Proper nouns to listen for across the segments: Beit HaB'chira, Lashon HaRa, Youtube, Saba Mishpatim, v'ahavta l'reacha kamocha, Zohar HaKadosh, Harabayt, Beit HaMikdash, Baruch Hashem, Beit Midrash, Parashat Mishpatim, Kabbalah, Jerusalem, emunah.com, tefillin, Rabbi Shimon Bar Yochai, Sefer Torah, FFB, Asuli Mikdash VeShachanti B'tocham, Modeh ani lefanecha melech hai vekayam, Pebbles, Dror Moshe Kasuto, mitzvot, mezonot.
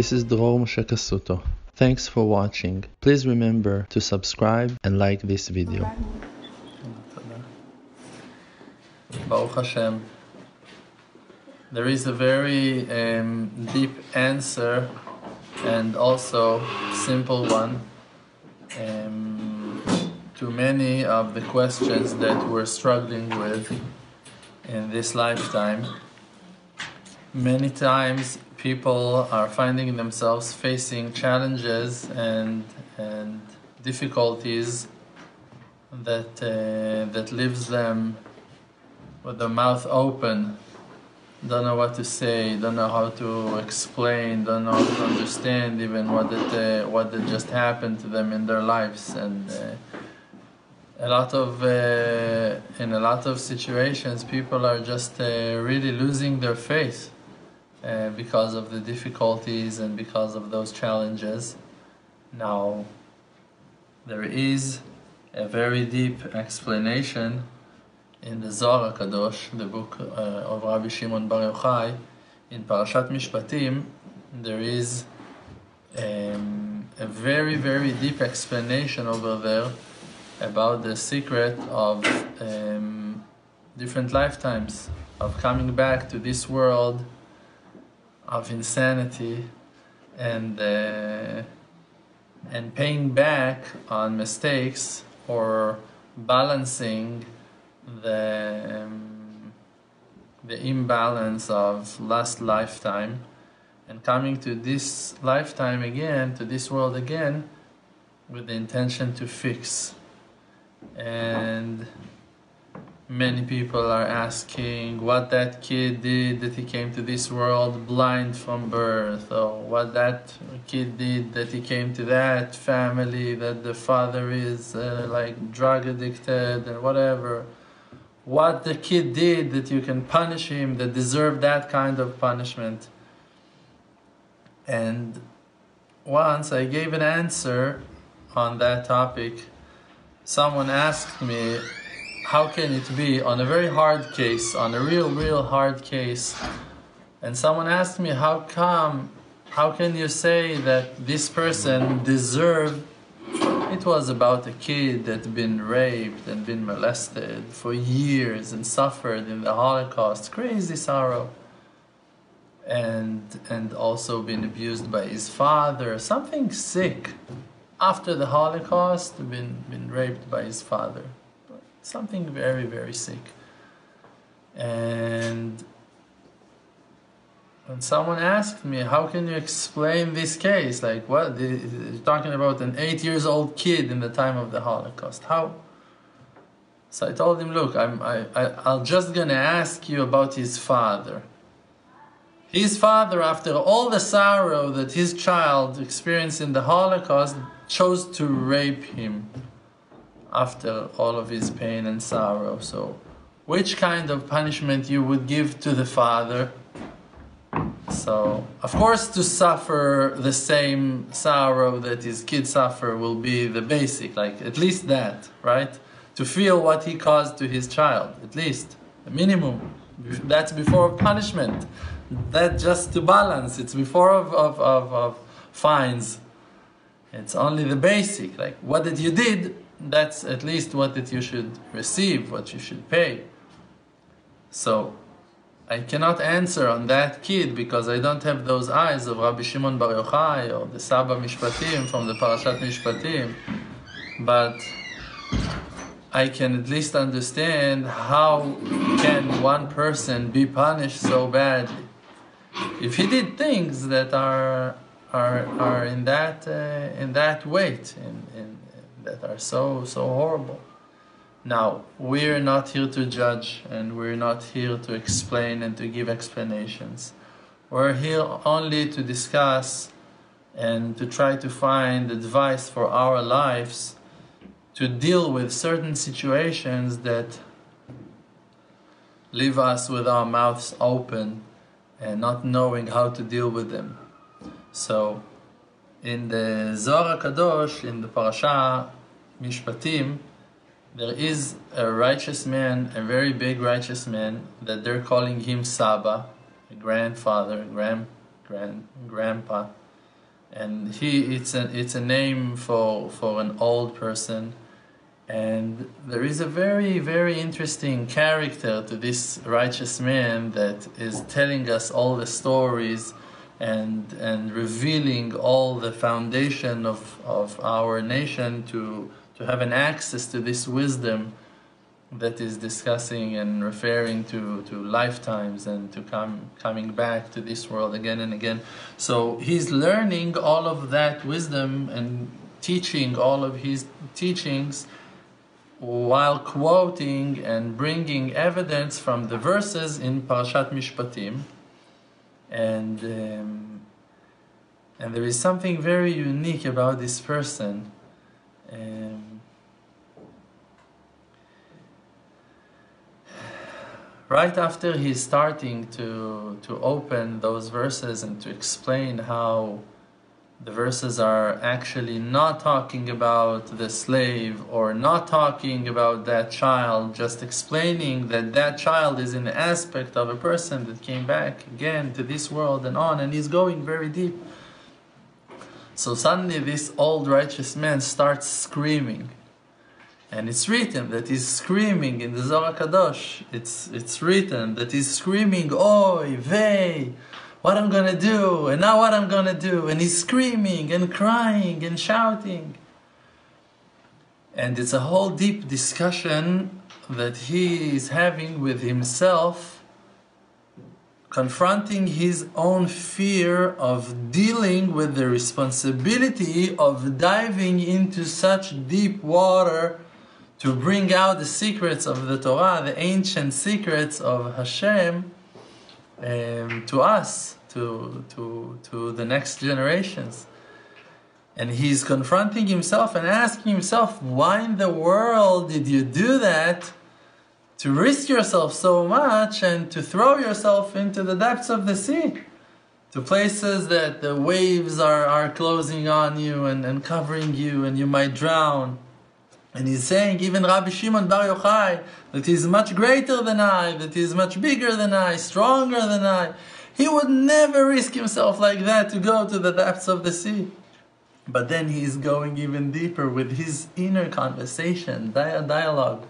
This is Dror Moshe Kasuto. Thanks for watching. Please remember to subscribe and like this video. Baruch Hashem. There is a very deep answer and also simple one to many of the questions that we're struggling with in this lifetime. Many times people are finding themselves facing challenges and difficulties that leaves them with their mouth open, don't know what to say, don't know how to explain, don't know how to understand even what just happened to them in their lives, and in a lot of situations people are just really losing their faith because of the difficulties and because of those challenges. Now, there is a very deep explanation in the Zohar HaKadosh, the book of Rabbi Shimon Bar Yochai. In Parashat Mishpatim, there is a very, very deep explanation over there about the secret of different lifetimes, of coming back to this world of insanity and paying back on mistakes, or balancing the imbalance of last lifetime and coming to this lifetime again, to this world again, with the intention to fix. And many people are asking what that kid did, that he came to this world blind from birth, or what that kid did, that he came to that family, that the father is like drug addicted and whatever. What the kid did that you can punish him, that deserved that kind of punishment. And once I gave an answer on that topic. Someone asked me, how can it be, on a very hard case, on a real hard case, and someone asked me, how can you say that this person deserved? It was about a kid that had been raped and been molested for years and suffered in the Holocaust, crazy sorrow, and also been abused by his father, something sick. After the Holocaust, been raped by his father. Something very, very sick. And when someone asked me, how can you explain this case? Like, what? You're talking about an 8-year-old kid in the time of the Holocaust. How? So I told him, look, I'm just going to ask you about his father. His father, after all the sorrow that his child experienced in the Holocaust, chose to rape him after all of his pain and sorrow. So which kind of punishment you would give to the father? So of course, to suffer the same sorrow that his kid suffer will be the basic, like at least that, right? To feel what he caused to his child, at least a minimum. That's before punishment. That just to balance. It's before of fines. It's only the basic, like what that you did, that's at least what that you should receive, what you should pay. So I cannot answer on that kid because I don't have those eyes of Rabbi Shimon Bar Yochai or the Saba Mishpatim from the Parashat Mishpatim, but I can at least understand how can one person be punished so badly if he did things that are in that weight, that are so horrible. Now, we're not here to judge, and we're not here to explain and to give explanations. We're here only to discuss and to try to find advice for our lives to deal with certain situations that leave us with our mouths open and not knowing how to deal with them. So, in the Zohar HaKadosh, in the Parasha Mishpatim, there is a righteous man, a very big righteous man, that they're calling him Saba, a grandfather, grandpa. and it's a name for an old person. And there is a very, very interesting character to this righteous man that is telling us all the stories and revealing all the foundation of our nation to have an access to this wisdom that is discussing and referring to lifetimes and to coming back to this world again and again. So he's learning all of that wisdom and teaching all of his teachings while quoting and bringing evidence from the verses in Parashat Mishpatim. And there is something very unique about this person. Right after he's starting to open those verses and to explain how the verses are actually not talking about the slave or not talking about that child, just explaining that that child is an aspect of a person that came back again to this world and on, and he's going very deep. So suddenly this old righteous man starts screaming. And it's written that he's screaming in the Zohar HaKadosh. It's written that he's screaming, "Oy, vey! What I'm gonna do, and now what I'm gonna do," and he's screaming and crying and shouting. And it's a whole deep discussion that he is having with himself, confronting his own fear of dealing with the responsibility of diving into such deep water to bring out the secrets of the Torah, the ancient secrets of Hashem, to us, to the next generations. And he's confronting himself and asking himself, why in the world did you do that? To risk yourself so much and to throw yourself into the depths of the sea, to places that the waves are closing on you and covering you, and you might drown. And he's saying, even Rabbi Shimon Bar Yochai, that he's much greater than I, that he's much bigger than I, stronger than I. He would never risk himself like that to go to the depths of the sea. But then he's going even deeper with his inner conversation, dialogue.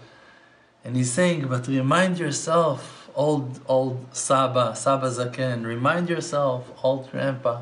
And he's saying, but remind yourself, old Saba Zaken, remind yourself, old Grandpa,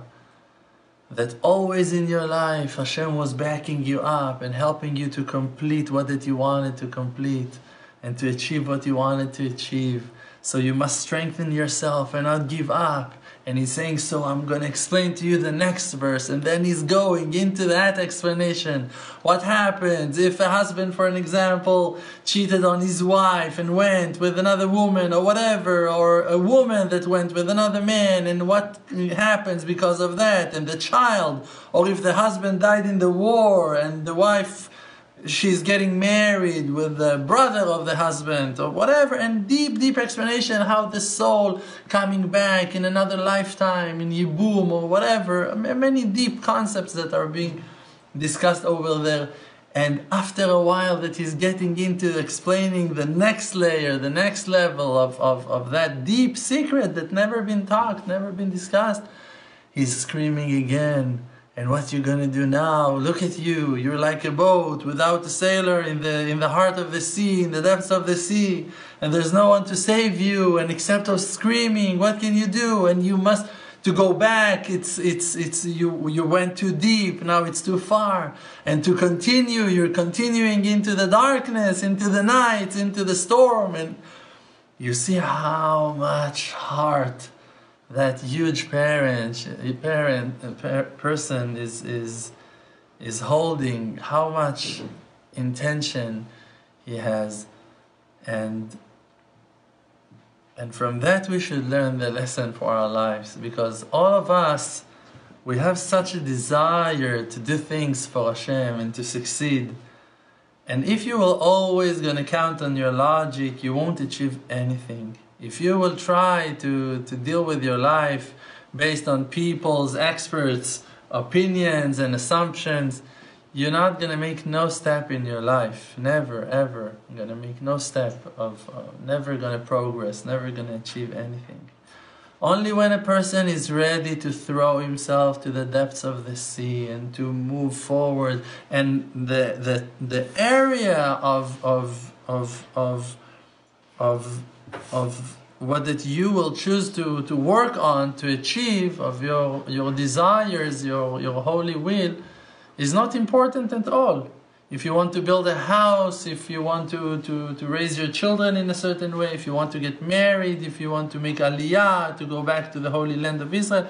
that always in your life Hashem was backing you up and helping you to complete what that you wanted to complete and to achieve what you wanted to achieve. So you must strengthen yourself and not give up. And he's saying, so I'm going to explain to you the next verse. And then he's going into that explanation. What happens if a husband, for an example, cheated on his wife and went with another woman or whatever, or a woman that went with another man, and what happens because of that, and the child, or if the husband died in the war and the wife, she's getting married with the brother of the husband or whatever, and deep explanation how the soul coming back in another lifetime in Yibbum or whatever, many deep concepts that are being discussed over there. And after a while that he's getting into explaining the next layer, the next level of that deep secret that never been talked, never been discussed, he's screaming again. And what you're going to do now, look at you, you're like a boat without a sailor in the heart of the sea, in the depths of the sea, and there's no one to save you, and except of screaming, what can you do? And you must, to go back, you went too deep, now it's too far. And to continue, you're continuing into the darkness, into the night, into the storm, and you see how much heart that huge person is holding, how much intention he has, and from that we should learn the lesson for our lives, because all of us, we have such a desire to do things for Hashem and to succeed, and if you will always going to count on your logic, you won't achieve anything. If you will try to deal with your life based on people's, experts' opinions and assumptions, you're not going to make no step in your life. Never, ever. You're going to make no step never going to progress, never going to achieve anything. Only when a person is ready to throw himself to the depths of the sea and to move forward, and the area of what that you will choose to work on, to achieve, of your desires, your holy will, is not important at all. If you want to build a house, if you want to raise your children in a certain way, if you want to get married, if you want to make aliyah, to go back to the Holy Land of Israel,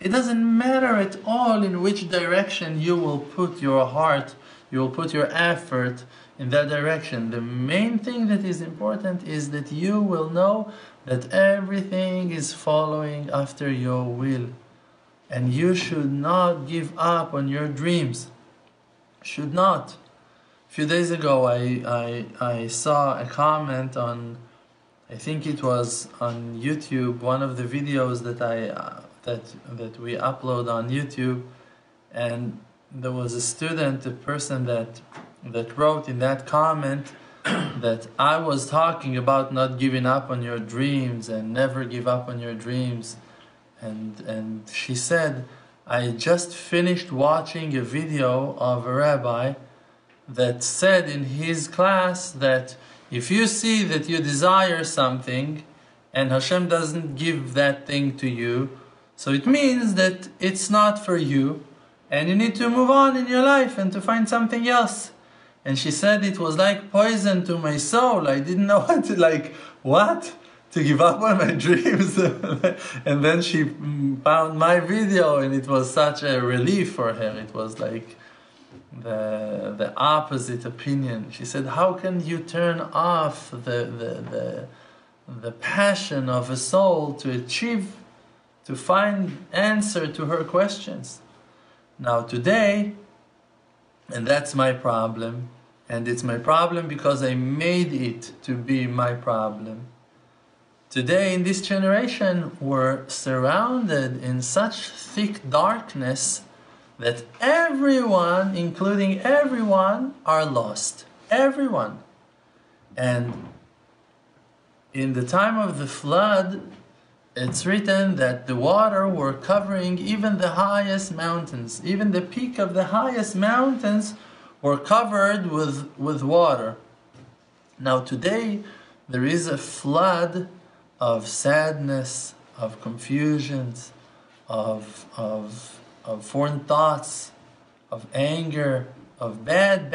it doesn't matter at all in which direction you will put your heart, you will put your effort in that direction. The main thing that is important is that you will know that everything is following after your will. And you should not give up on your dreams. Should not. A few days ago, I saw a comment on, I think it was on YouTube, one of the videos that that we upload on YouTube, and there was a student, a person that wrote in that comment that I was talking about not giving up on your dreams and never give up on your dreams, and she said, I just finished watching a video of a rabbi that said in his class that if you see that you desire something and Hashem doesn't give that thing to you, so it means that it's not for you and you need to move on in your life and to find something else. And she said it was like poison to my soul. I didn't know what to, like, what? To give up on my dreams. And then she found my video and it was such a relief for her. It was like the opposite opinion. She said, how can you turn off the passion of a soul to achieve, to find answer to her questions? Now today, and that's my problem, and it's my problem because I made it to be my problem. Today in this generation, we're surrounded in such thick darkness that everyone, including everyone, are lost. Everyone. And in the time of the flood, it's written that the water were covering even the highest mountains. Even the peak of the highest mountains were covered with water. Now today, there is a flood of sadness, of confusions, of foreign thoughts, of anger, of bad,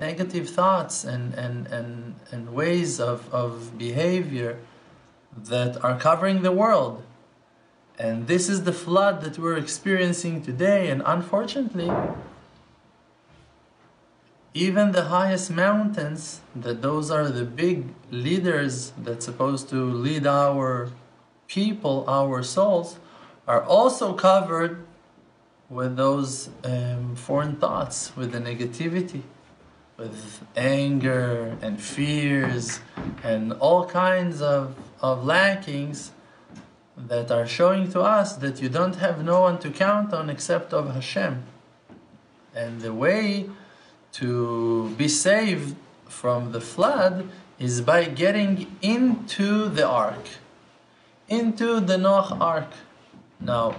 negative thoughts and ways of behavior that are covering the world. And this is the flood that we're experiencing today, and unfortunately, even the highest mountains, that those are the big leaders that's supposed to lead our people, our souls, are also covered with those foreign thoughts, with the negativity, with anger and fears and all kinds of lackings that are showing to us that you don't have no one to count on except of Hashem. And the way to be saved from the flood is by getting into the ark, into the Nach Ark. Now,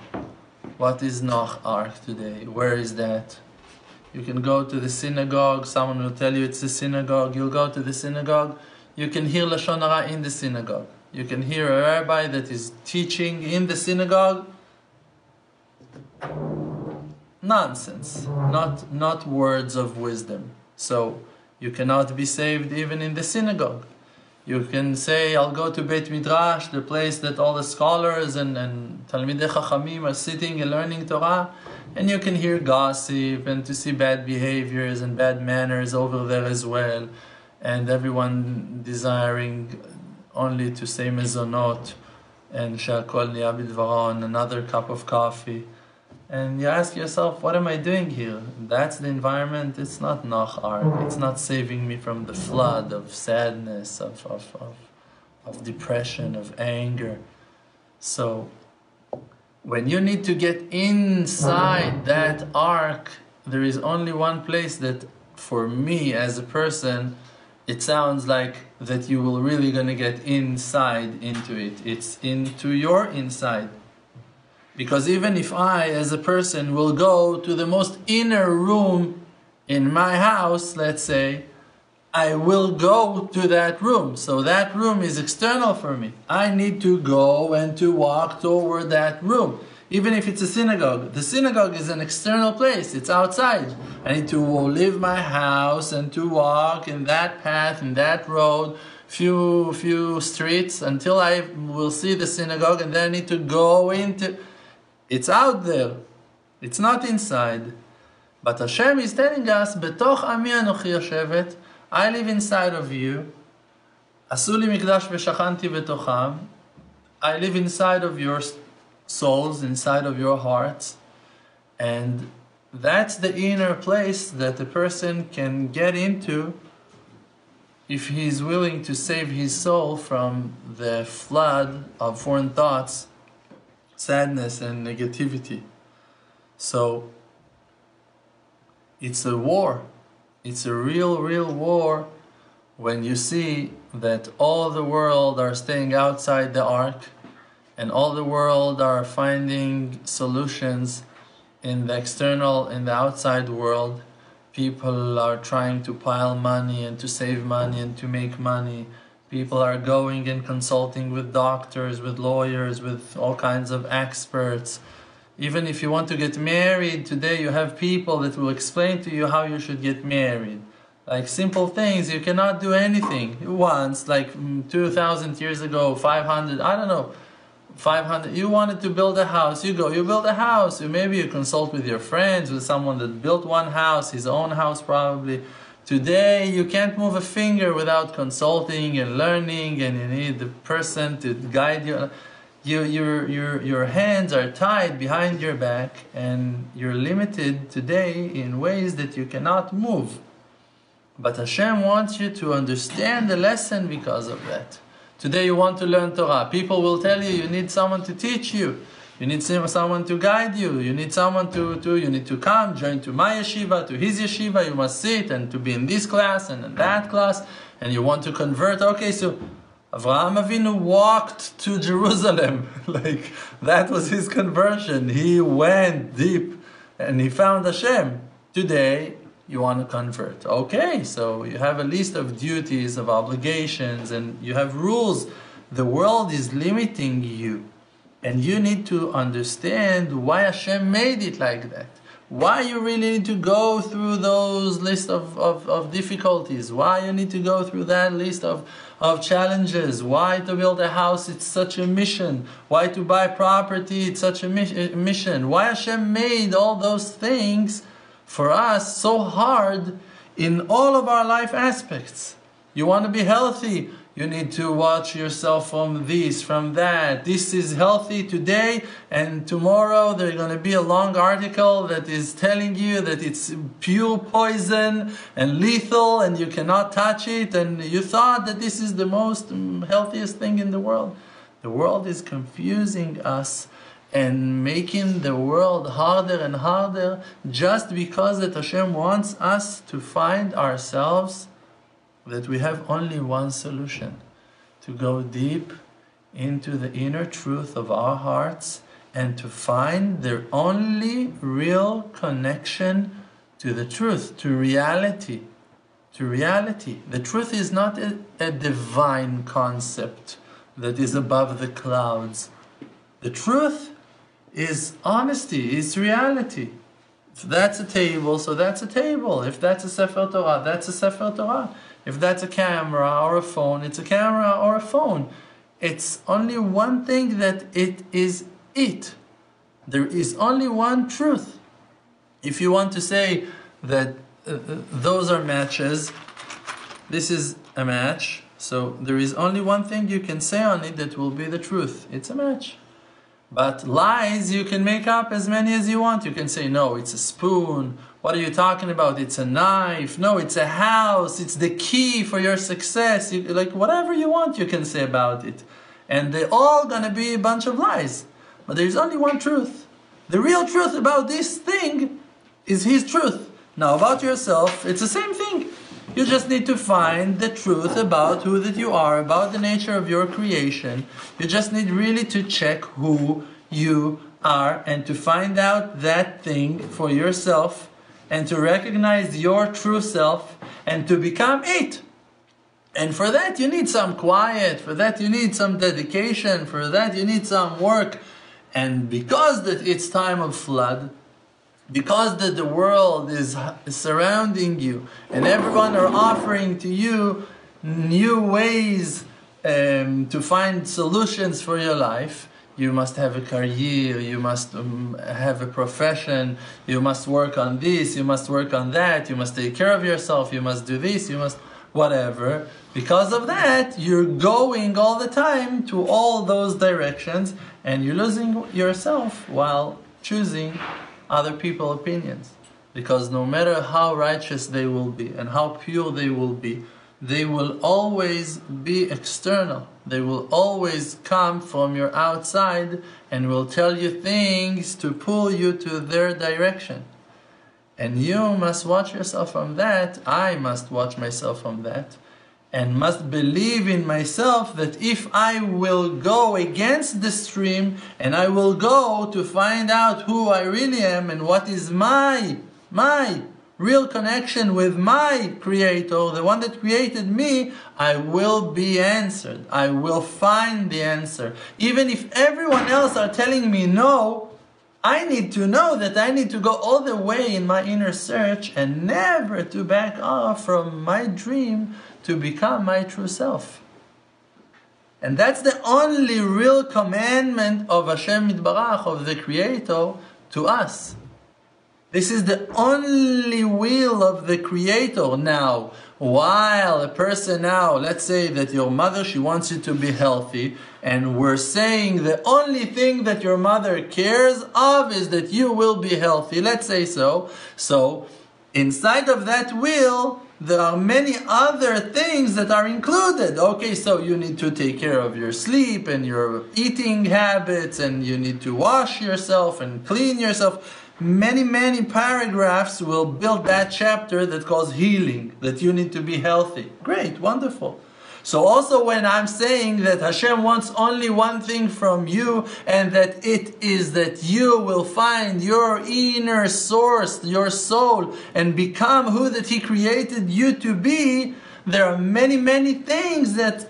what is Nach Ark today? Where is that? You can go to the synagogue. Someone will tell you it's a synagogue. You'll go to the synagogue. You can hear Lashon HaRa in the synagogue. You can hear a rabbi that is teaching in the synagogue. Nonsense. Not words of wisdom. So, you cannot be saved even in the synagogue. You can say, I'll go to Beit Midrash, the place that all the scholars and Talmidei Chachamim are sitting and learning Torah, and you can hear gossip and to see bad behaviors and bad manners over there as well, and everyone desiring only to say mezonot and she'akol niya bidvaro, and another cup of coffee. And you ask yourself, what am I doing here? That's the environment. It's not Nach Ark. It's not saving me from the flood of sadness, of depression, of anger. So, when you need to get inside that ark, there is only one place that, for me as a person, it sounds like that you will really going to get inside into it. It's into your inside. Because even if I, as a person, will go to the most inner room in my house, let's say, I will go to that room. So that room is external for me. I need to go and to walk toward that room. Even if it's a synagogue. The synagogue is an external place. It's outside. I need to leave my house and to walk in that path, in that road, few streets, until I will see the synagogue, and then I need to go into... It's out there. It's not inside. But Hashem is telling us, B'toch Ami Anochi Shavet, I live inside of you. Asuli Mikdash VeShachanti B'tocham, I live inside of your souls, inside of your hearts, and that's the inner place that a person can get into if he is willing to save his soul from the flood of foreign thoughts, sadness and negativity. So it's a war. It's a real war when you see that all the world are staying outside the ark, and all the world are finding solutions in the external, in the outside world. People are trying to pile money and to save money and to make money. People are going and consulting with doctors, with lawyers, with all kinds of experts. Even if you want to get married today, you have people that will explain to you how you should get married. Like simple things, you cannot do anything once, like 2,000 years ago, 500, I don't know. 500, you wanted to build a house, you go, you build a house, maybe you consult with your friends, with someone that built one house, his own house probably. Today you can't move a finger without consulting and learning, and you need the person to guide you. Your hands are tied behind your back, and you're limited today in ways that you cannot move. But Hashem wants you to understand the lesson because of that. Today you want to learn Torah. People will tell you, you need someone to teach you. You need someone to guide you. You need someone you need to come, join to my yeshiva, to his yeshiva. You must sit and to be in this class and in that class. And you want to convert. Okay, so Avraham Avinu walked to Jerusalem. Like, that was his conversion. He went deep and he found Hashem. Today, you want to convert. Okay, so you have a list of duties, of obligations, and you have rules. The world is limiting you. And you need to understand why Hashem made it like that. Why you really need to go through those list of difficulties. Why you need to go through that list of challenges. Why to build a house, it's such a mission. Why to buy property, it's such a mission. Why Hashem made all those things for us so hard in all of our life aspects. You want to be healthy, you need to watch yourself from this, from that. This is healthy today, and tomorrow there's going to be a long article that is telling you that it's pure poison and lethal and you cannot touch it, and you thought that this is the most healthiest thing in the world. The world is confusing us and making the world harder and harder, just because that Hashem wants us to find ourselves that we have only one solution, to go deep into the inner truth of our hearts and to find their only real connection to the truth, to reality. To reality. The truth is not a divine concept that is above the clouds. The truth is honesty, is reality. If that's a table, so that's a table. If that's a Sefer Torah, that's a Sefer Torah. If that's a camera or a phone, it's a camera or a phone. It's only one thing that it is it. There is only one truth. If you want to say that those are matches, this is a match, so there is only one thing you can say on it that will be the truth. It's a match. But lies, you can make up as many as you want. You can say, no, it's a spoon. What are you talking about? It's a knife. No, it's a house. It's the key for your success. You, like, whatever you want, you can say about it. And they're all going to be a bunch of lies. But there's only one truth. The real truth about this thing is his truth. Now, about yourself, it's the same thing. You just need to find the truth about who that you are, about the nature of your creation. You just need really to check who you are and to find out that thing for yourself and to recognize your true self and to become it. And for that you need some quiet, for that you need some dedication, for that you need some work. And because that it's time of flood, because that the world is surrounding you and everyone are offering to you new ways to find solutions for your life, you must have a career, you must have a profession, you must work on this, you must work on that, you must take care of yourself, you must do this, you must whatever. Because of that, you're going all the time to all those directions and you're losing yourself while choosing other people's opinions. Because no matter how righteous they will be and how pure they will always be external. They will always come from your outside and will tell you things to pull you to their direction. And you must watch yourself from that. I must watch myself from that. And must believe in myself that if I will go against the stream and I will go to find out who I really am and what is my real connection with my Creator, the one that created me, I will be answered. I will find the answer. Even if everyone else are telling me no, I need to know that I need to go all the way in my inner search and never to back off from my dream to become my true self. And that's the only real commandment of Hashem Yitbarach, of the Creator, to us. This is the only will of the Creator now. While a person now, let's say that your mother, she wants you to be healthy, and we're saying the only thing that your mother cares of is that you will be healthy, let's say so. So, inside of that will, there are many other things that are included. Okay, so you need to take care of your sleep and your eating habits, and you need to wash yourself and clean yourself. Many paragraphs will build that chapter that calls healing, that you need to be healthy. Great, wonderful. So also when I'm saying that Hashem wants only one thing from you, and that it is that you will find your inner source, your soul, and become who that He created you to be, there are many things that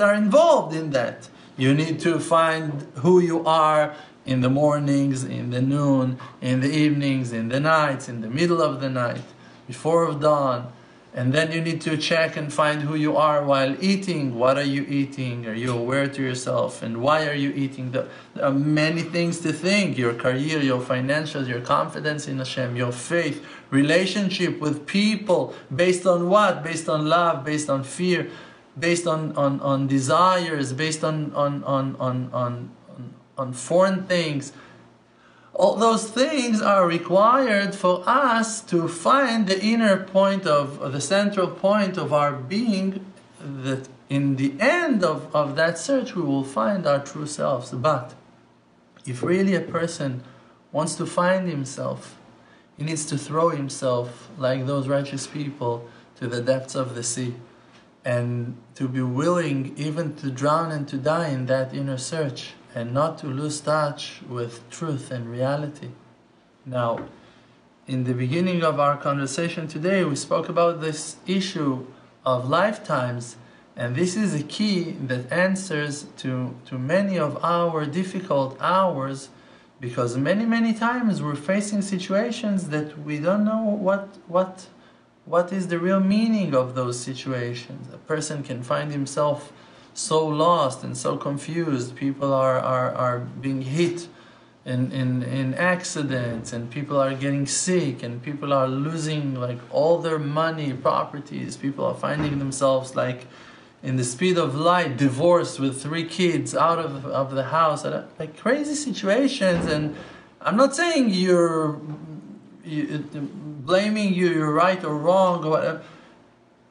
are involved in that. You need to find who you are, in the mornings, in the noon, in the evenings, in the nights, in the middle of the night, before of dawn. And then you need to check and find who you are while eating. What are you eating? Are you aware to yourself? And why are you eating? There are many things to think. Your career, your financials, your confidence in Hashem, your faith, relationship with people. Based on what? Based on love, based on fear, based on desires, based on foreign things. All those things are required for us to find the inner point of the central point of our being, that in the end of that search we will find our true selves. But if really a person wants to find himself, he needs to throw himself like those righteous people to the depths of the sea and to be willing even to drown and to die in that inner search, and not to lose touch with truth and reality. Now, in the beginning of our conversation today, we spoke about this issue of lifetimes, and this is a key that answers to many of our difficult hours, because many times we're facing situations that we don't know what is the real meaning of those situations. A person can find himself so lost and so confused. People are being hit in accidents, and people are getting sick, and people are losing like all their money, properties. People are finding themselves like in the speed of light, divorced with 3 kids, out of the house, like crazy situations. And I'm not saying you're right or wrong or whatever.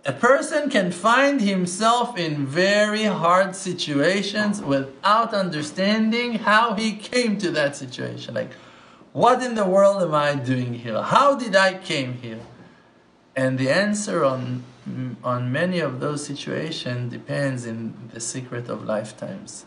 A person can find himself in very hard situations without understanding how he came to that situation. Like, what in the world am I doing here? How did I came here? And the answer on many of those situations depends in the secret of lifetimes.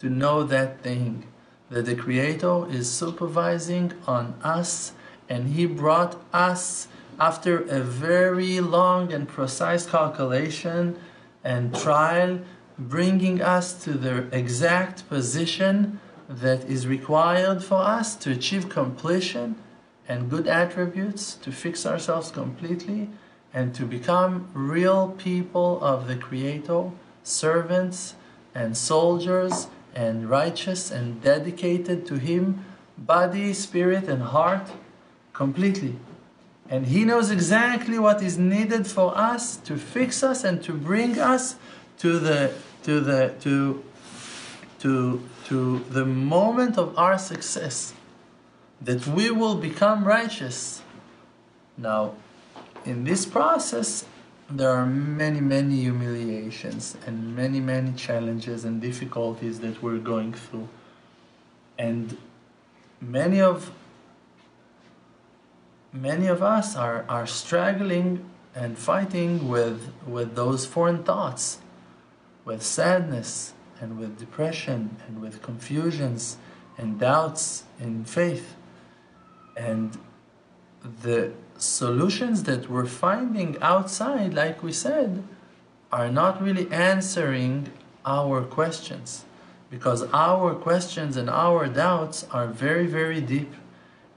To know that thing, that the Creator is supervising on us, and He brought us after a very long and precise calculation and trial, bringing us to the exact position that is required for us to achieve completion and good attributes, to fix ourselves completely, and to become real people of the Creator, servants and soldiers, and righteous and dedicated to Him, body, spirit, and heart, completely. And He knows exactly what is needed for us to fix us and to bring us to the moment of our success, that we will become righteous. Now, in this process, there are many, many humiliations and many, many challenges and difficulties that we're going through. And many of us are struggling and fighting with those foreign thoughts, with sadness and with depression and with confusions and doubts in faith. And the solutions that we're finding outside, like we said, are not really answering our questions, because our questions and our doubts are very, very deep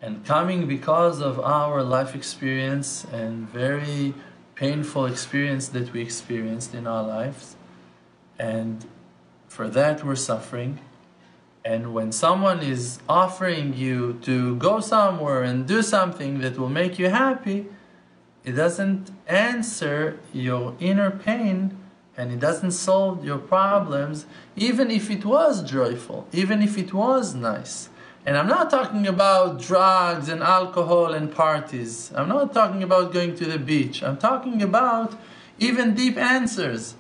and coming because of our life experience and very painful experience that we experienced in our lives, and for that we're suffering. And when someone is offering you to go somewhere and do something that will make you happy, it doesn't answer your inner pain and it doesn't solve your problems, even if it was joyful, even if it was nice. And I'm not talking about drugs and alcohol and parties. I'm not talking about going to the beach. I'm talking about even deep answers.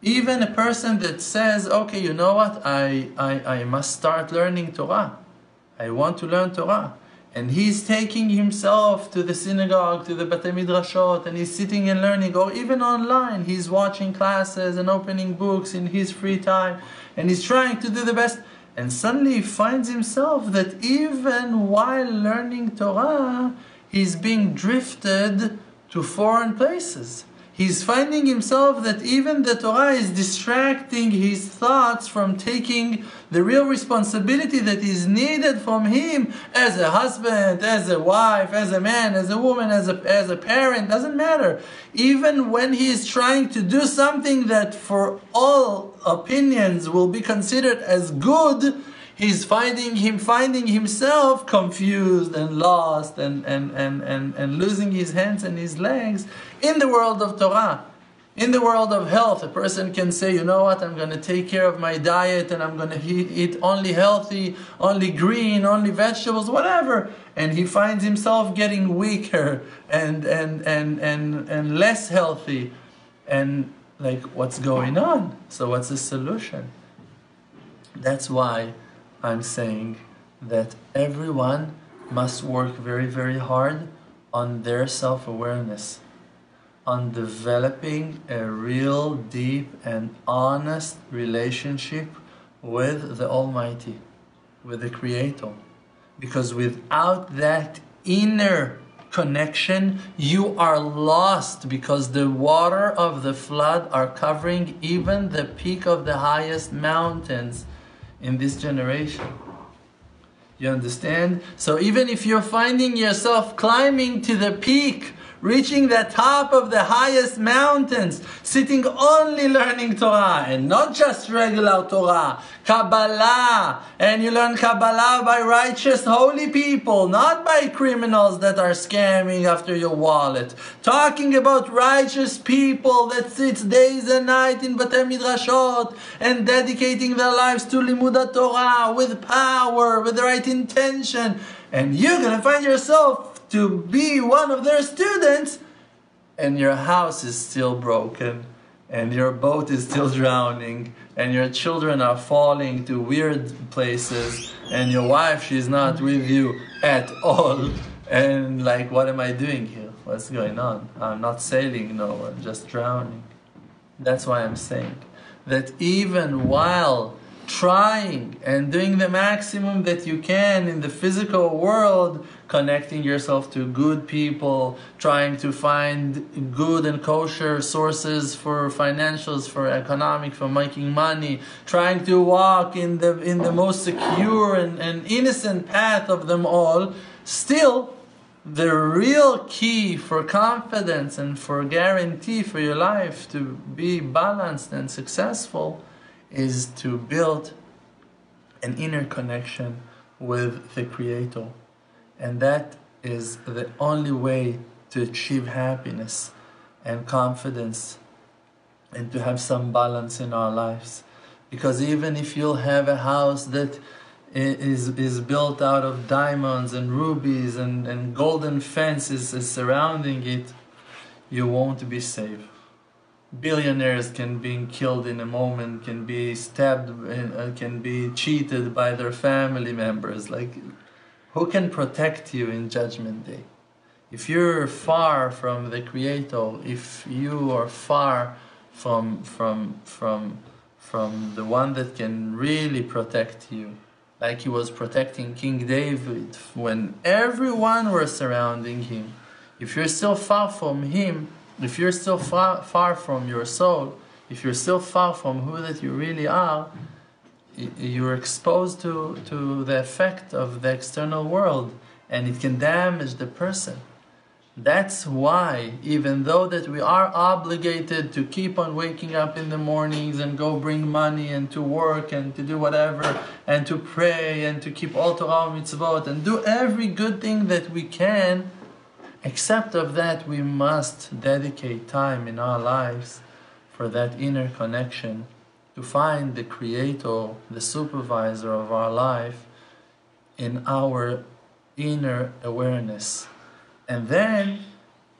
Even a person that says, okay, you know what, I must start learning Torah. I want to learn Torah. And he's taking himself to the synagogue, to the Beit Midrashot, and he's sitting and learning, or even online, he's watching classes and opening books in his free time, and he's trying to do the best. And suddenly he finds himself that even while learning Torah, he's being drifted to foreign places. He's finding himself that even the Torah is distracting his thoughts from taking the real responsibility that is needed from him as a husband, as a wife, as a man, as a woman, as a parent, doesn't matter. Even when he is trying to do something that for all opinions will be considered as good, he's finding himself confused and lost and losing his hands and his legs in the world of Torah, in the world of health. A person can say, you know what, I'm going to take care of my diet and I'm going to eat only healthy, only green, only vegetables, whatever. And he finds himself getting weaker and less healthy. And like, what's going on? So what's the solution? That's why I'm saying that everyone must work very, very hard on their self-awareness, on developing a real deep and honest relationship with the Almighty, with the Creator. Because without that inner connection, you are lost, because the water of the flood are covering even the peak of the highest mountains in this generation. You understand? So even if you're finding yourself climbing to the peak, reaching the top of the highest mountains, sitting only learning Torah, and not just regular Torah, Kabbalah, and you learn Kabbalah by righteous, holy people, not by criminals that are scamming after your wallet. Talking about righteous people that sits days and nights in Bate Midrashot and dedicating their lives to Limud HaTorah with power, with the right intention. And you're going to find yourself to be one of their students, and your house is still broken, and your boat is still drowning, and your children are falling to weird places, and your wife, she's not with you at all, and like, what am I doing here? what's going on? I'm not sailing, no, I'm just drowning. That's why I'm saying that even while trying and doing the maximum that you can in the physical world, connecting yourself to good people, trying to find good and kosher sources for financials, for economic, for making money, trying to walk in the most secure and innocent path of them all, still the real key for confidence and for guarantee for your life to be balanced and successful is to build an inner connection with the Creator. And that is the only way to achieve happiness and confidence and to have some balance in our lives. Because even if you'll have a house that is built out of diamonds and rubies and golden fences surrounding it, you won't be safe. Billionaires can be killed in a moment, can be stabbed, can be cheated by their family members. Like, who can protect you in Judgment Day? If you're far from the Creator, if you are far from the one that can really protect you, like he was protecting King David when everyone was surrounding him, if you're still far from him, if you're still far from your soul, if you're still far from who that you really are, you're exposed to the effect of the external world, and it can damage the person. That's why, even though that we are obligated to keep on waking up in the mornings and go bring money and to work and to do whatever and to pray and to keep all Torah mitzvot and do every good thing that we can, except of that, we must dedicate time in our lives for that inner connection, to find the Creator, the supervisor of our life, in our inner awareness. And then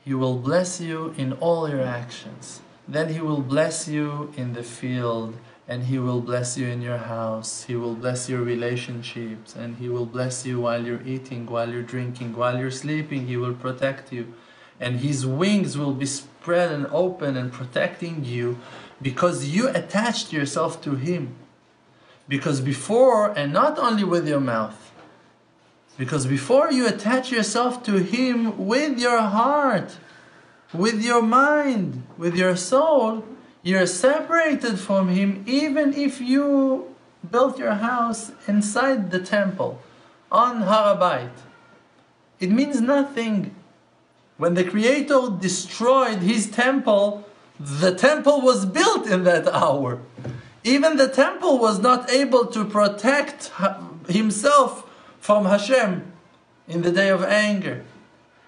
He will bless you in all your actions. Then He will bless you in the field, and He will bless you in your house. He will bless your relationships, and He will bless you while you're eating, while you're drinking, while you're sleeping. He will protect you. And His wings will be spread and open and protecting you because you attached yourself to Him. Because before, and not only with your mouth, because before you attach yourself to Him with your heart, with your mind, with your soul, you're separated from Him, even if you built your house inside the temple, on Harabayt. It means nothing. When the Creator destroyed His temple, the temple was built in that hour. Even the temple was not able to protect himself from Hashem in the day of anger.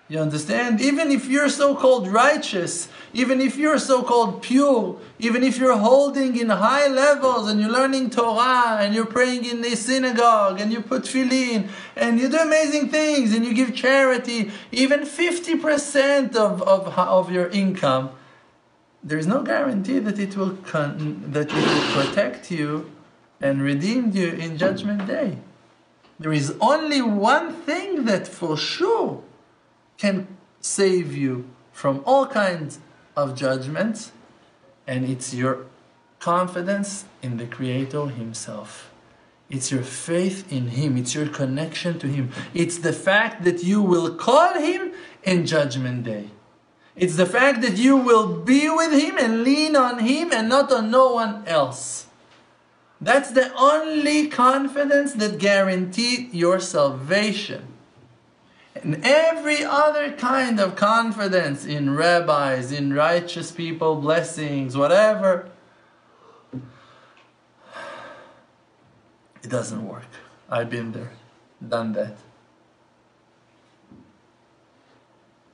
You understand? Even if you're so-called righteous, even if you're so-called pure, even if you're holding in high levels and you're learning Torah and you're praying in the synagogue and you put tefillin and you do amazing things and you give charity, even 50% of your income, there is no guarantee that it will protect you and redeem you in Judgment Day. There is only one thing that for sure can save you from all kinds of judgments, and it's your confidence in the Creator Himself. It's your faith in Him. It's your connection to Him. It's the fact that you will call Him in Judgment Day. It's the fact that you will be with Him and lean on Him and not on no one else. That's the only confidence that guarantees your salvation. And every other kind of confidence in rabbis, in righteous people, blessings, whatever, it doesn't work. I've been there, done that.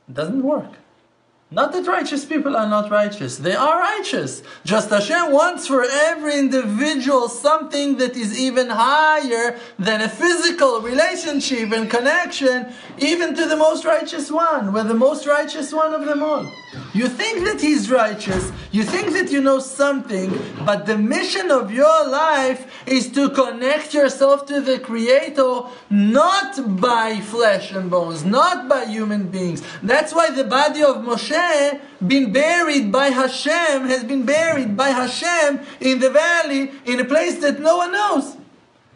It doesn't work. Not that righteous people are not righteous. They are righteous. Just Hashem wants for every individual something that is even higher than a physical relationship and connection, even to the most righteous one. We're the most righteous one of them all. You think that he's righteous, you think that you know something, but the mission of your life is to connect yourself to the Creator, not by flesh and bones, not by human beings. That's why the body of Moshe has been buried by Hashem in the valley, in a place that no one knows.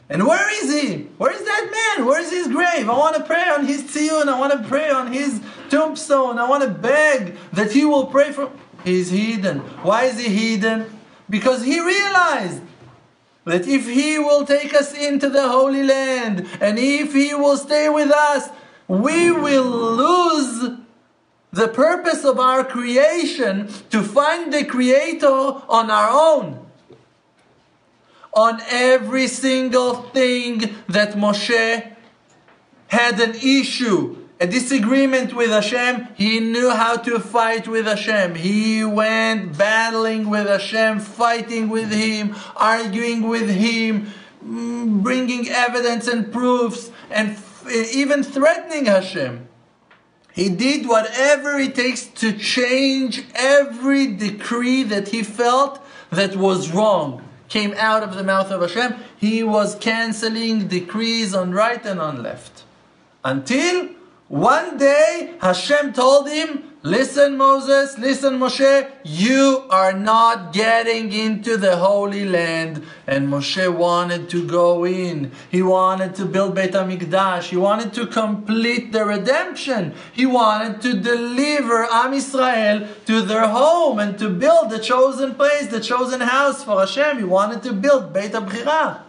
And where is he? Where is that man? Where is his grave? I want to pray on his tziyun. I want to pray on his tombstone. I want to beg that he will pray for... He's hidden. Why is he hidden? Because he realized that if he will take us into the Holy Land, and if he will stay with us, we will lose the purpose of our creation to find the Creator on our own. On every single thing that Moshe had an issue, a disagreement with Hashem, he knew how to fight with Hashem. He went battling with Hashem, fighting with Him, arguing with Him, bringing evidence and proofs, and even threatening Hashem. He did whatever it takes to change every decree that he felt that was wrong. Came out of the mouth of Hashem, he was canceling decrees on right and on left. Until one day Hashem told him, listen Moses, listen Moshe, you are not getting into the Holy Land. And Moshe wanted to go in. He wanted to build Beit HaMikdash. He wanted to complete the redemption. He wanted to deliver Am Yisrael to their home and to build the chosen place, the chosen house for Hashem. He wanted to build Beit HaB'chira.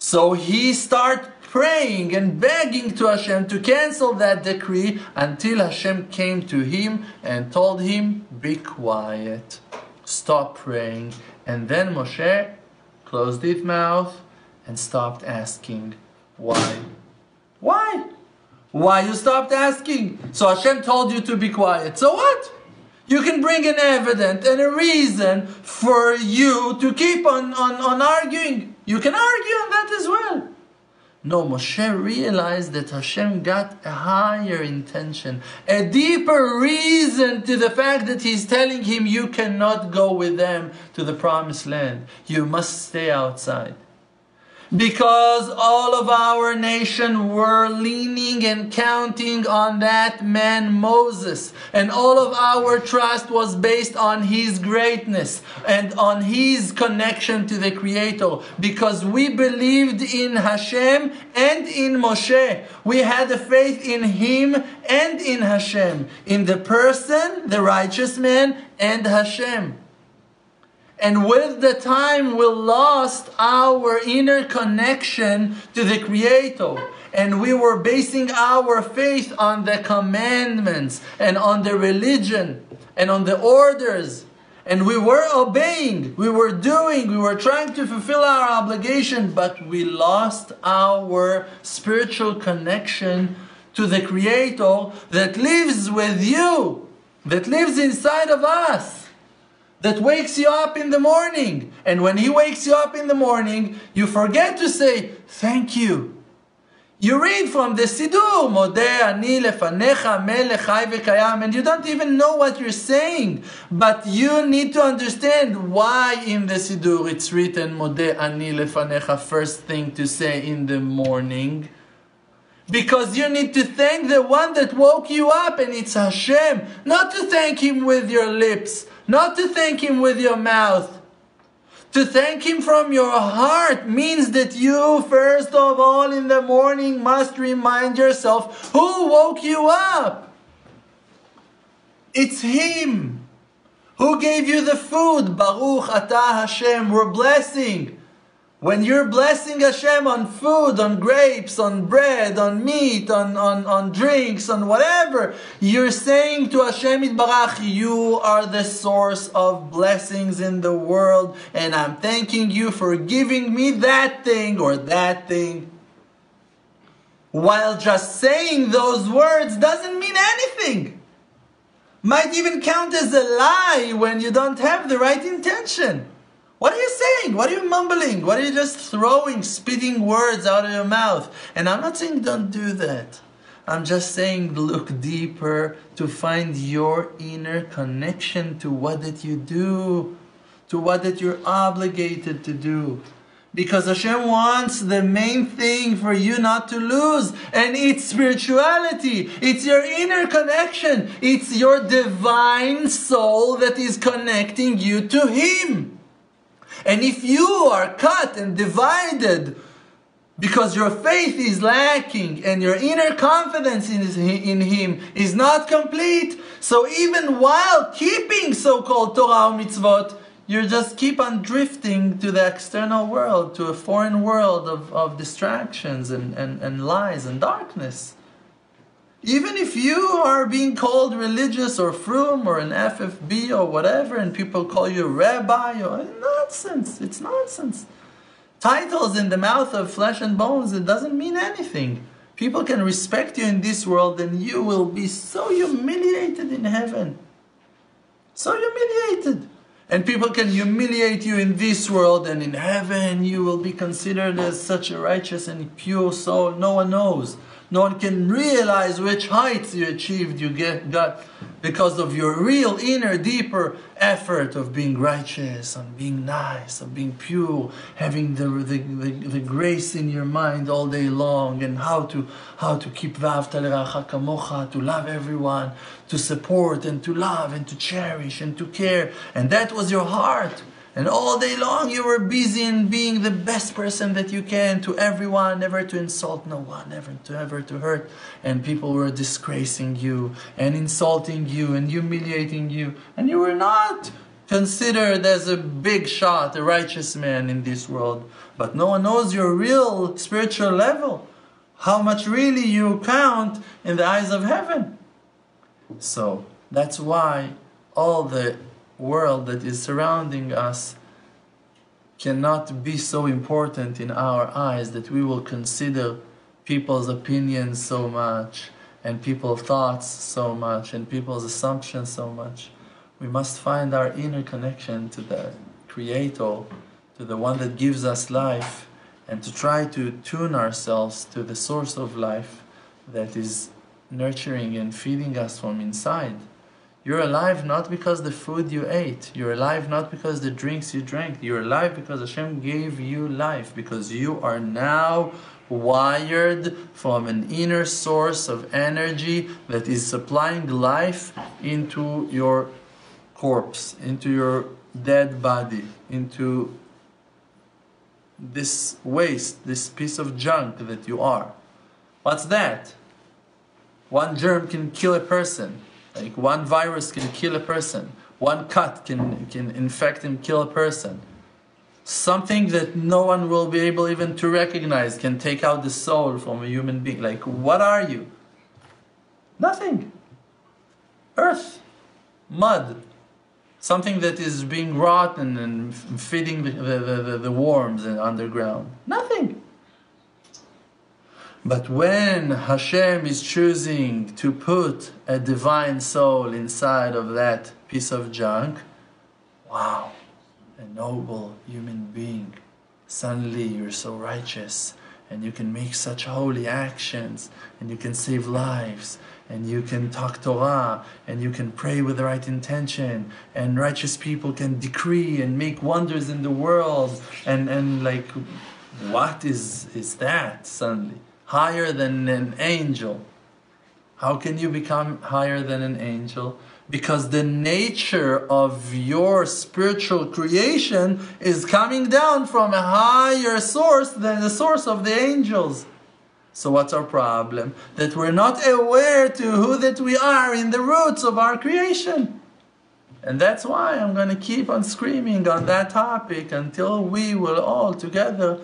So he started praying and begging to Hashem to cancel that decree until Hashem came to him and told him, be quiet, stop praying. And then Moshe closed his mouth and stopped asking why. Why? Why you stopped asking? So Hashem told you to be quiet. So what? You can bring an evidence and a reason for you to keep on arguing. You can argue on that as well. No, Moshe realized that Hashem got a higher intention, a deeper reason to the fact that He's telling him, you cannot go with them to the promised land. You must stay outside. Because all of our nation were leaning and counting on that man Moses. And all of our trust was based on his greatness and on his connection to the Creator. Because we believed in Hashem and in Moshe. We had a faith in him and in Hashem. In the person, the righteous man, and Hashem. And with the time, we lost our inner connection to the Creator. And we were basing our faith on the commandments and on the religion and on the orders. And we were obeying, we were doing, we were trying to fulfill our obligation, but we lost our spiritual connection to the Creator that lives with you, that lives inside of us. That wakes you up in the morning. And when He wakes you up in the morning, you forget to say, thank you. You read from the Sidur, Modeh ani lefanecha melech hai vekayam, and you don't even know what you're saying. But you need to understand why in the Sidur it's written, Modeh ani lefanecha, first thing to say in the morning. Because you need to thank the one that woke you up, and it's Hashem. Not to thank Him with your lips. Not to thank Him with your mouth. To thank Him from your heart means that you, first of all, in the morning must remind yourself who woke you up. It's Him who gave you the food. Baruch atah Hashem, we're blessing. When you're blessing Hashem on food, on grapes, on bread, on meat, on drinks, on whatever, you're saying to Hashem Yitbarach, you are the source of blessings in the world, and I'm thanking you for giving me that thing or that thing. While just saying those words doesn't mean anything. Might even count as a lie when you don't have the right intention. What are you saying? What are you mumbling? What are you just throwing, spitting words out of your mouth? And I'm not saying don't do that. I'm just saying, look deeper to find your inner connection to what that you do, to what that you're obligated to do. Because Hashem wants the main thing for you not to lose, and it's spirituality. It's your inner connection. It's your divine soul that is connecting you to Him. And if you are cut and divided because your faith is lacking and your inner confidence in Him is not complete, so even while keeping so-called Torah or mitzvot, you just keep on drifting to the external world, to a foreign world of distractions and lies and darkness. Even if you are being called religious or frum or an FFB or whatever, and people call you rabbi or nonsense, it's nonsense. Titles in the mouth of flesh and bones, it doesn't mean anything. People can respect you in this world and you will be so humiliated in heaven. So humiliated. And people can humiliate you in this world, and in heaven you will be considered as such a righteous and pure soul. No one knows. No one can realize which heights you achieved, you got because of your real inner, deeper effort of being righteous, of being nice, of being pure, having the grace in your mind all day long, and how to keep v'ahavta l'reacha kamocha, to love everyone, to support and to love and to cherish and to care. And that was your heart. And all day long you were busy in being the best person that you can to everyone, never to insult no one, never to hurt. And people were disgracing you and insulting you and humiliating you. And you were not considered as a big shot, a righteous man in this world. But no one knows your real spiritual level, how much really you count in the eyes of heaven. So that's why all the world that is surrounding us cannot be so important in our eyes that we will consider people's opinions so much, and people's thoughts so much, and people's assumptions so much. We must find our inner connection to the Creator, to the one that gives us life, and to try to tune ourselves to the source of life that is nurturing and feeding us from inside. You're alive not because the food you ate. You're alive not because the drinks you drank. You're alive because Hashem gave you life. Because you are now wired from an inner source of energy that is supplying life into your corpse, into your dead body, into this waste, this piece of junk that you are. What's that? One germ can kill a person. Like one virus can kill a person. One cut can infect and kill a person. Something that no one will be able even to recognize can take out the soul from a human being. Like, what are you? Nothing. Earth. Mud. Something that is being rotten and feeding the worms underground. Nothing. But when Hashem is choosing to put a divine soul inside of that piece of junk, wow, a noble human being. Suddenly you're so righteous, and you can make such holy actions, and you can save lives, and you can talk Torah, and you can pray with the right intention, and righteous people can decree and make wonders in the world, and like, what is that suddenly? Higher than an angel. How can you become higher than an angel? Because the nature of your spiritual creation is coming down from a higher source than the source of the angels. So what's our problem? That we're not aware to who that we are in the roots of our creation. And that's why I'm going to keep on screaming on that topic until we will all together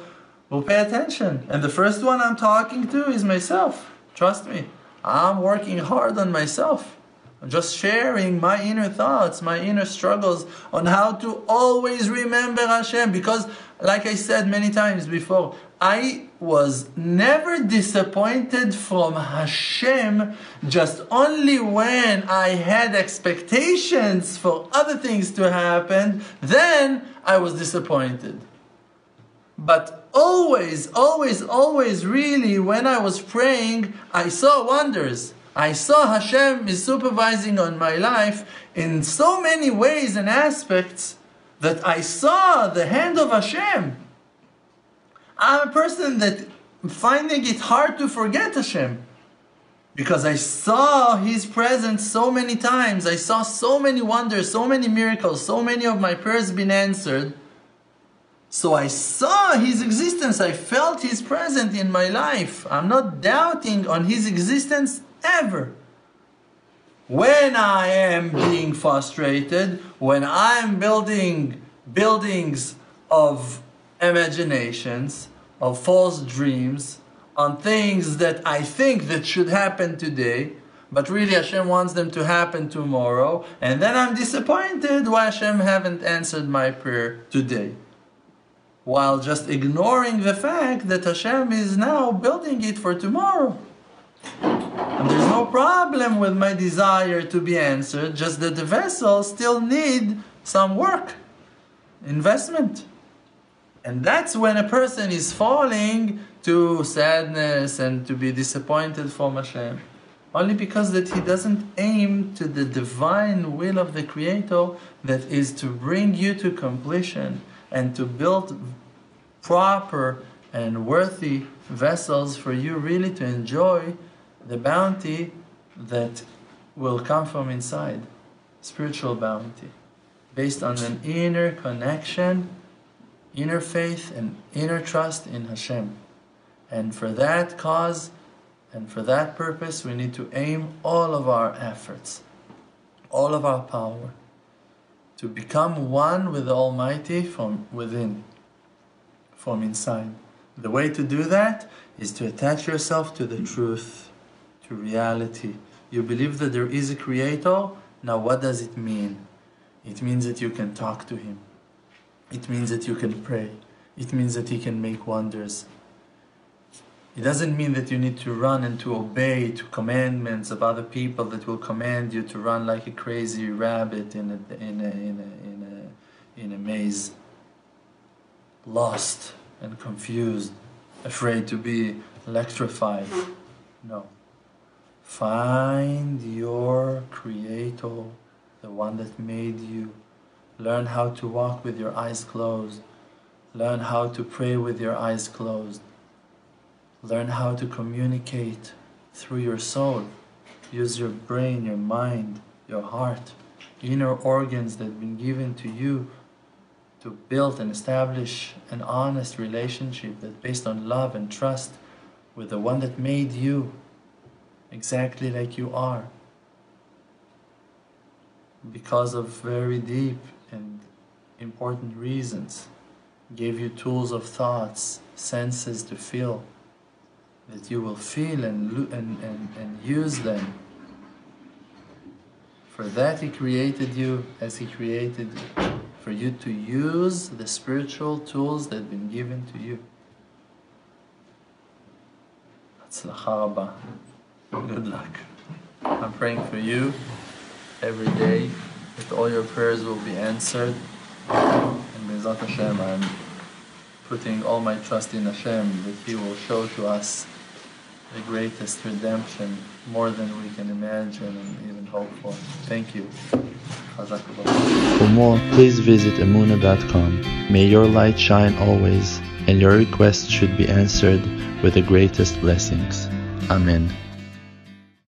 will pay attention. And the first one I'm talking to is myself. Trust me, I'm working hard on myself. I'm just sharing my inner thoughts, my inner struggles on how to always remember Hashem. Because, like I said many times before, I was never disappointed from Hashem, just only when I had expectations for other things to happen, then I was disappointed. But always, really, when I was praying, I saw wonders. I saw Hashem is supervising on my life in so many ways and aspects that I saw the hand of Hashem. I'm a person that finding it hard to forget Hashem, because I saw His presence so many times. I saw so many wonders, so many miracles, so many of my prayers been answered. So I saw His existence, I felt His presence in my life. I'm not doubting on His existence ever. When I am being frustrated, when I'm building buildings of imaginations, of false dreams, on things that I think that should happen today, but really Hashem wants them to happen tomorrow, and then I'm disappointed why Hashem haven't answered my prayer today, while just ignoring the fact that Hashem is now building it for tomorrow. And there's no problem with my desire to be answered, just that the vessel still needs some work, investment. And that's when a person is falling to sadness and to be disappointed from Hashem, only because that he doesn't aim to the divine will of the Creator that is to bring you to completion and to build proper and worthy vessels for you really to enjoy the bounty that will come from inside, spiritual bounty, based on an inner connection, inner faith, and inner trust in Hashem. And for that cause and for that purpose, we need to aim all of our efforts, all of our power, to become one with the Almighty from within, from inside. The way to do that is to attach yourself to the truth, to reality. You believe that there is a Creator. Now what does it mean? It means that you can talk to Him. It means that you can pray. It means that He can make wonders. It doesn't mean that you need to run and to obey to commandments of other people that will command you to run like a crazy rabbit in a maze, lost and confused, afraid to be electrified. No. Find your Creator, the one that made you. Learn how to walk with your eyes closed. Learn how to pray with your eyes closed. Learn how to communicate through your soul. Use your brain, your mind, your heart, inner organs that have been given to you to build and establish an honest relationship that's based on love and trust with the one that made you exactly like you are. Because of very deep and important reasons, gave you tools of thoughts, senses to feel, that you will feel and use them. For that He created you as He created you, for you to use the spiritual tools that have been given to you. Hatzlacha Rabba. Good luck. I'm praying for you every day, that all your prayers will be answered. And B'ezrat Hashem, I'm putting all my trust in Hashem, that He will show to us the greatest redemption, more than we can imagine and even hope for. Thank you. For more, please visit emunah.com. May your light shine always, and your requests should be answered with the greatest blessings. Amen.